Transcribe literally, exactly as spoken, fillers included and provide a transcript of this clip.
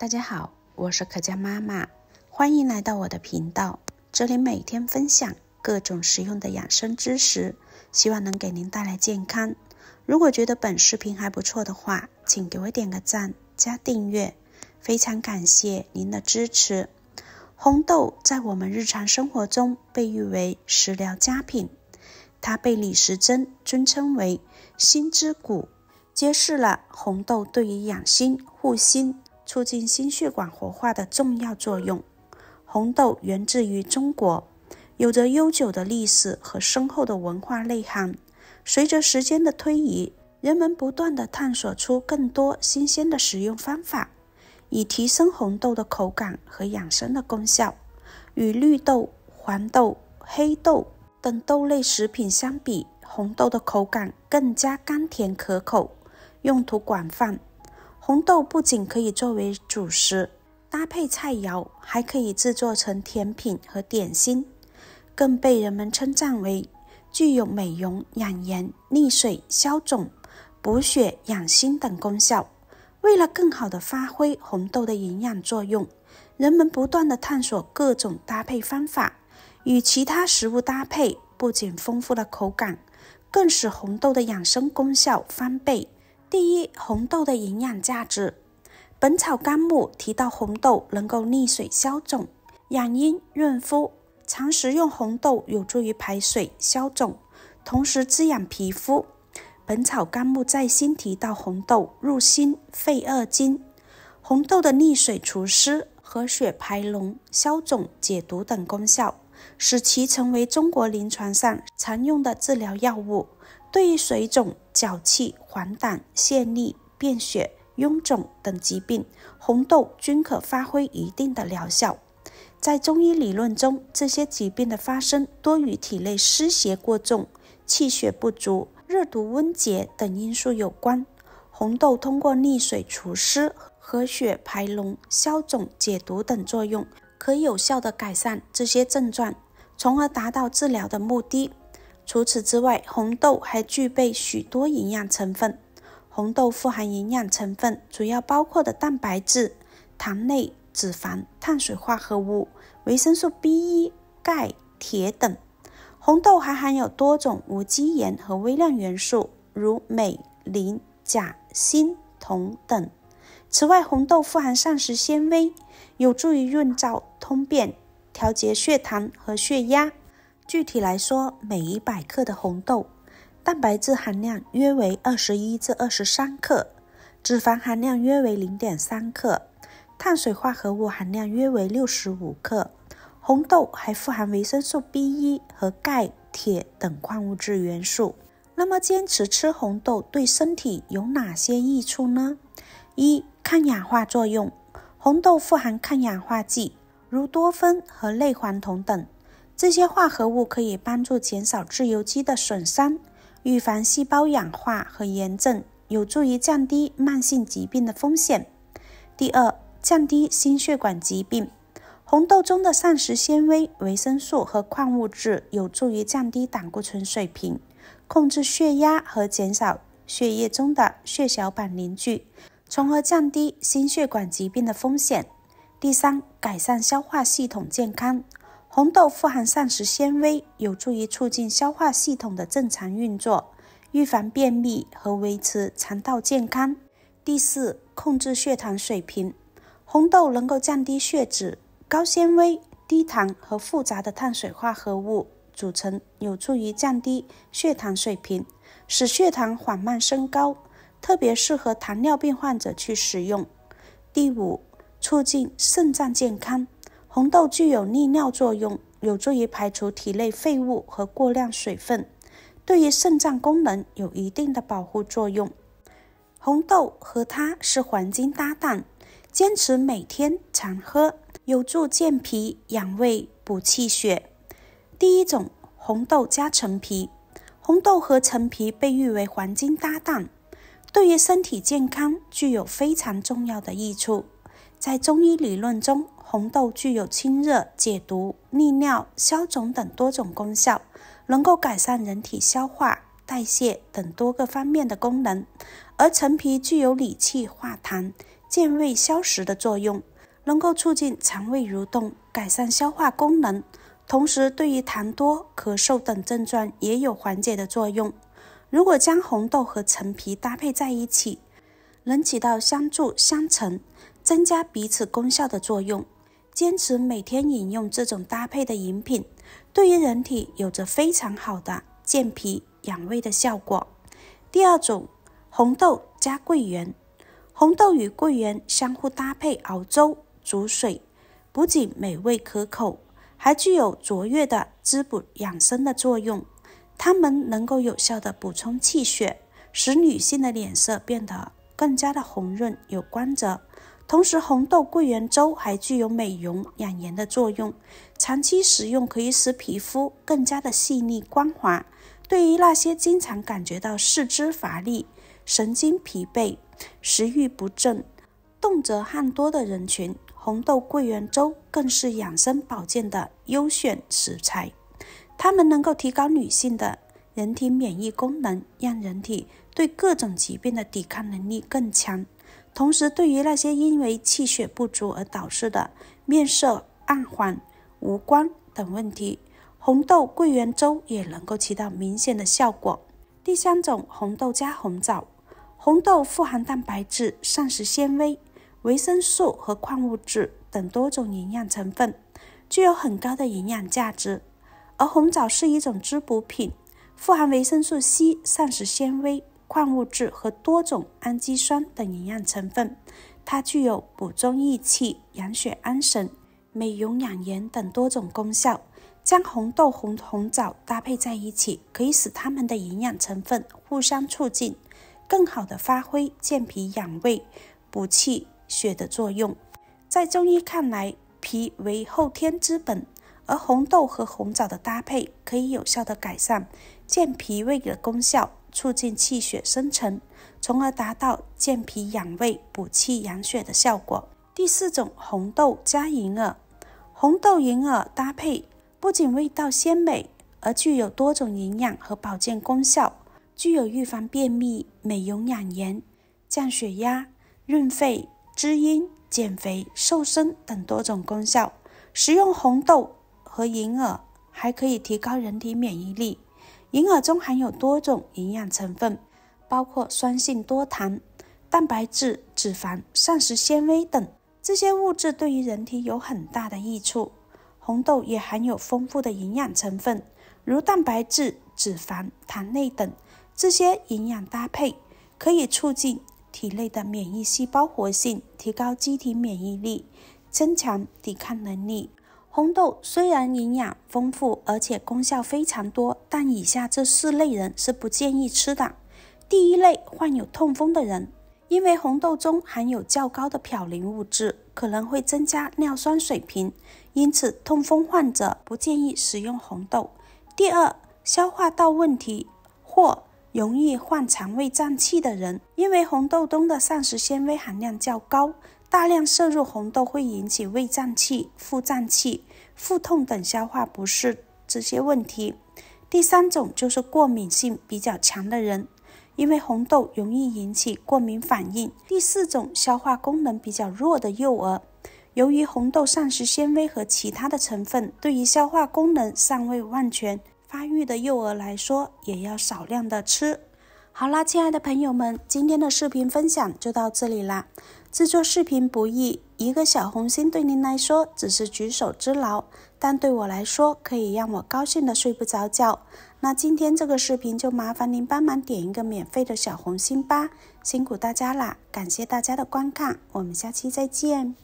大家好，我是可嘉妈妈，欢迎来到我的频道，这里每天分享各种实用的养生知识，希望能给您带来健康。如果觉得本视频还不错的话，请给我点个赞加订阅，非常感谢您的支持。红豆在我们日常生活中被誉为食疗佳品，它被李时珍尊称为心之谷，揭示了红豆对于养心护心、促进心血管活化的重要作用。红豆源自于中国，有着悠久的历史和深厚的文化内涵。随着时间的推移，人们不断地探索出更多新鲜的食用方法，以提升红豆的口感和养生的功效。与绿豆、黄豆、黑豆等豆类食品相比，红豆的口感更加甘甜可口，用途广泛。红豆不仅可以作为主食，搭配菜肴，还可以制作成甜品和点心，更被人们称赞为具有美容、养颜、利水、消肿、补血、养心等功效。为了更好地发挥红豆的营养作用，人们不断地探索各种搭配方法，与其他食物搭配，不仅丰富了口感，更使红豆的养生功效翻倍。第一，红豆的营养价值。本草纲目提到红豆能够利水消肿、养阴润肤，常食用红豆有助于排水消肿，同时滋养皮肤。本草纲目再新提到红豆入心肺二经，红豆的利水除湿、和血排脓、消肿解毒等功效，使其成为中国临床上常用的治疗药物。对于水肿、脚气、黄疸、泄痢、便血、臃肿等疾病，红豆均可发挥一定的疗效。在中医理论中，这些疾病的发生多与体内湿邪过重、气血不足、热毒温结等因素有关。红豆通过利水除湿、和血排脓、消肿解毒等作用，可有效地改善这些症状，从而达到治疗的目的。除此之外，红豆还具备许多营养成分。红豆富含营养成分主要包括的蛋白质、糖类、脂肪、碳水化合物、维生素 B 一、钙、铁等。红豆还含有多种无机盐和微量元素，如镁、磷、钾、锌、铜等。此外，红豆富含膳食纤维，有助于润燥通便、调节血糖和血压。具体来说，每一百克的红豆，蛋白质含量约为 二十一至二十三 克，脂肪含量约为 零点三 克，碳水化合物含量约为六十五克。红豆还富含维生素 B 一 和钙、铁等矿物质元素。那么坚持吃红豆对身体有哪些益处呢？一、抗氧化作用。红豆富含抗氧化剂，如多酚和类黄酮等。这些化合物可以帮助减少自由基的损伤，预防细胞氧化和炎症，有助于降低慢性疾病的风险。第二，降低心血管疾病。红豆中的膳食纤维、维生素和矿物质有助于降低胆固醇水平，控制血压和减少血液中的血小板凝聚，从而降低心血管疾病的风险。第三，改善消化系统健康。红豆富含膳食纤维，有助于促进消化系统的正常运作，预防便秘和维持肠道健康。第四，控制血糖水平。红豆能够降低血脂，高纤维、低糖和复杂的碳水化合物组成，有助于降低血糖水平，使血糖缓慢升高，特别适合糖尿病患者去使用。第五，促进肾脏健康。红豆具有利尿作用，有助于排除体内废物和过量水分，对于肾脏功能有一定的保护作用。红豆和它是黄金搭档，坚持每天常喝，有助健脾养胃补气血。第一种，红豆加陈皮。红豆和陈皮被誉为黄金搭档，对于身体健康具有非常重要的益处。在中医理论中，红豆具有清热、解毒、利尿、消肿等多种功效，能够改善人体消化、代谢等多个方面的功能。而陈皮具有理气化痰、健胃消食的作用，能够促进肠胃蠕动，改善消化功能，同时对于痰多、咳嗽等症状也有缓解的作用。如果将红豆和陈皮搭配在一起，能起到相助相成、增加彼此功效的作用。坚持每天饮用这种搭配的饮品，对于人体有着非常好的健脾养胃的效果。第二种，红豆加桂圆。红豆与桂圆相互搭配熬粥、煮水，不仅美味可口，还具有卓越的滋补养生的作用。它们能够有效地补充气血，使女性的脸色变得更加的红润有光泽。同时，红豆桂圆粥还具有美容养颜的作用，长期食用可以使皮肤更加的细腻光滑。对于那些经常感觉到四肢乏力、神经疲惫、食欲不振、动辄汗多的人群，红豆桂圆粥更是养生保健的优选食材。它们能够提高女性的人体免疫功能，让人体对各种疾病的抵抗能力更强。同时，对于那些因为气血不足而导致的面色暗黄、无光等问题，红豆桂圆粥也能够起到明显的效果。第三种，红豆加红枣。红豆富含蛋白质、膳食纤维、维生素和矿物质等多种营养成分，具有很高的营养价值。而红枣是一种滋补品，富含维生素 C、膳食纤维、矿物质和多种氨基酸等营养成分，它具有补中益气、养血安神、美容养颜等多种功效。将红豆和红枣搭配在一起，可以使它们的营养成分互相促进，更好地发挥健脾养胃、补气血的作用。在中医看来，脾为后天之本，而红豆和红枣的搭配可以有效地改善健脾胃的功效，促进气血生成，从而达到健脾养胃、补气养血的效果。第四种，红豆加银耳。红豆银耳搭配不仅味道鲜美，而具有多种营养和保健功效，具有预防便秘、美容养颜、降血压、润肺、滋阴、减肥、瘦身等多种功效。食用红豆和银耳还可以提高人体免疫力。银耳中含有多种营养成分，包括酸性多糖、蛋白质、脂肪、膳食纤维等，这些物质对于人体有很大的益处。红豆也含有丰富的营养成分，如蛋白质、脂肪、糖类等，这些营养搭配可以促进体内的免疫细胞活性，提高机体免疫力，增强抵抗能力。红豆虽然营养丰富，而且功效非常多，但以下这四类人是不建议吃的。第一类，患有痛风的人，因为红豆中含有较高的嘌呤物质，可能会增加尿酸水平，因此痛风患者不建议食用红豆。第二，消化道问题或容易患肠胃胀气的人，因为红豆中的膳食纤维含量较高，大量摄入红豆会引起胃胀气、腹胀气、腹痛等消化不适这些问题。第三种就是过敏性比较强的人，因为红豆容易引起过敏反应。第四种，消化功能比较弱的幼儿，由于红豆膳食纤维和其他的成分对于消化功能尚未完全发育的幼儿来说，也要少量的吃。好啦，亲爱的朋友们，今天的视频分享就到这里啦。制作视频不易，一个小红心对您来说只是举手之劳，但对我来说可以让我高兴的睡不着觉。那今天这个视频就麻烦您帮忙点一个免费的小红心吧，辛苦大家啦，感谢大家的观看，我们下期再见。